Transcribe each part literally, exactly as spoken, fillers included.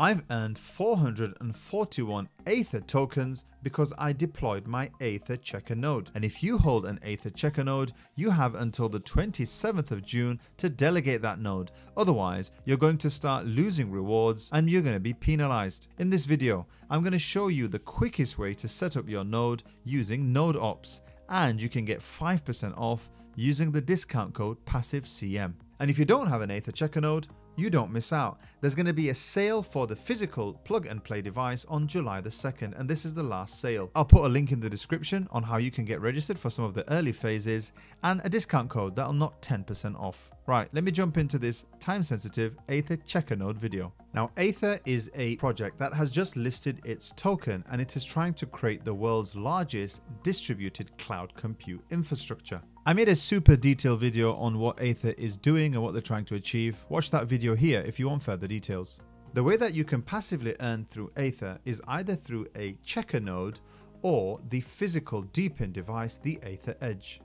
I've earned four hundred forty-one Aether tokens because I deployed my Aether checker node. And if you hold an Aether checker node, you have until the twenty-seventh of June to delegate that node. Otherwise, you're going to start losing rewards and you're going to be penalized. In this video, I'm going to show you the quickest way to set up your node using NodeOps, and you can get five percent off using the discount code PassiveCM. And if you don't have an Aether checker node, you don't miss out. There's going to be a sale for the physical plug and play device on July the second, and this is the last sale. I'll put a link in the description on how you can get registered for some of the early phases and a discount code that'll knock ten percent off. Right, let me jump into this time-sensitive Aether checker node video. Now, Aether is a project that has just listed its token, and it is trying to create the world's largest distributed cloud compute infrastructure. I made a super detailed video on what Aether is doing and what they're trying to achieve. Watch that video here if you want further details. The way that you can passively earn through Aether is either through a checker node or the physical DePin device, the Aether Edge.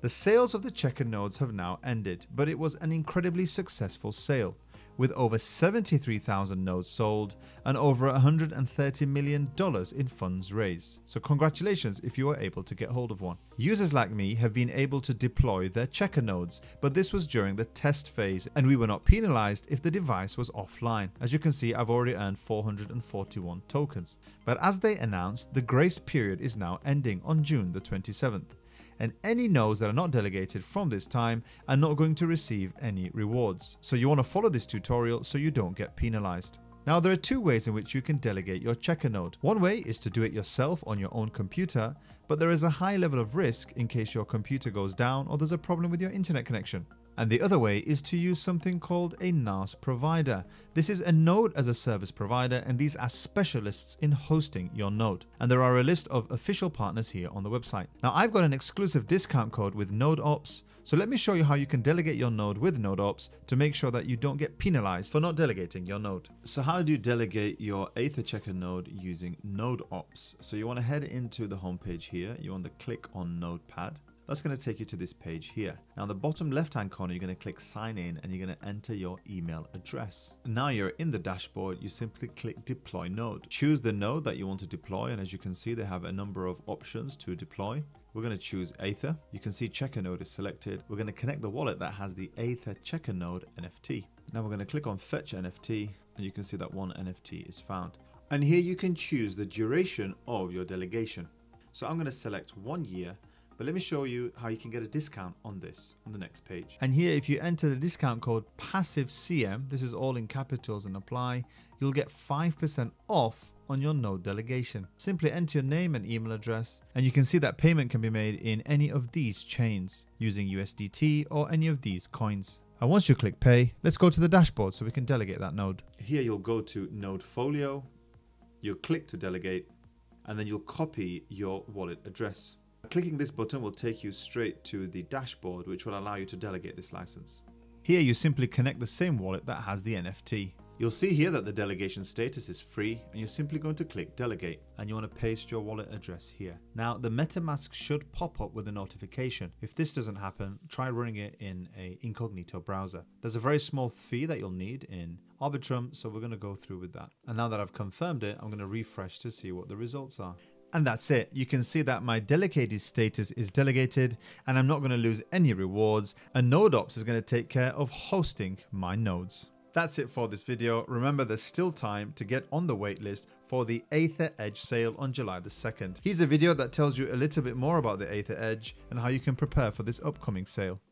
The sales of the checker nodes have now ended, but it was an incredibly successful sale, with over seventy-three thousand nodes sold and over one hundred thirty million dollars in funds raised. So congratulations if you were able to get hold of one. Users like me have been able to deploy their checker nodes, but this was during the test phase and we were not penalized if the device was offline. As you can see, I've already earned four hundred forty-one tokens. But as they announced, the grace period is now ending on June the twenty-seventh. And any nodes that are not delegated from this time are not going to receive any rewards. So you want to follow this tutorial so you don't get penalized. Now, there are two ways in which you can delegate your checker node. One way is to do it yourself on your own computer, but there is a high level of risk in case your computer goes down or there's a problem with your internet connection. And the other way is to use something called a N A S provider. This is a node as a service provider, and these are specialists in hosting your node. And there are a list of official partners here on the website. Now, I've got an exclusive discount code with NodeOps, so let me show you how you can delegate your node with NodeOps to make sure that you don't get penalized for not delegating your node. So how do you delegate your Aether checker node using NodeOps? So you want to head into the homepage here. You want to click on NodePad. That's going to take you to this page here. Now, in the bottom left-hand corner, you're going to click sign in and you're going to enter your email address. Now you're in the dashboard, you simply click deploy node. Choose the node that you want to deploy, and as you can see, they have a number of options to deploy. We're going to choose Aether. You can see checker node is selected. We're going to connect the wallet that has the Aether checker node N F T. Now we're going to click on fetch N F T, and you can see that one N F T is found. And here you can choose the duration of your delegation. So I'm going to select one year. But let me show you how you can get a discount on this on the next page. And here, if you enter the discount code PassiveCM, this is all in capitals and apply, you'll get five percent off on your node delegation. Simply enter your name and email address, and you can see that payment can be made in any of these chains using U S D T or any of these coins. And once you click pay, let's go to the dashboard so we can delegate that node. Here you'll go to Nodefolio, you'll click to delegate, and then you'll copy your wallet address. Clicking this button will take you straight to the dashboard, which will allow you to delegate this license. Here you simply connect the same wallet that has the N F T. You'll see here that the delegation status is free, and you're simply going to click delegate, and you want to paste your wallet address here. Now, the MetaMask should pop up with a notification. If this doesn't happen, try running it in an incognito browser. There's a very small fee that you'll need in Arbitrum, so we're going to go through with that. And now that I've confirmed it, I'm going to refresh to see what the results are. And that's it. You can see that my delegated status is delegated, and I'm not going to lose any rewards, and NodeOps is going to take care of hosting my nodes. That's it for this video. Remember, there's still time to get on the waitlist for the Aether Edge sale on July the second. Here's a video that tells you a little bit more about the Aether Edge and how you can prepare for this upcoming sale.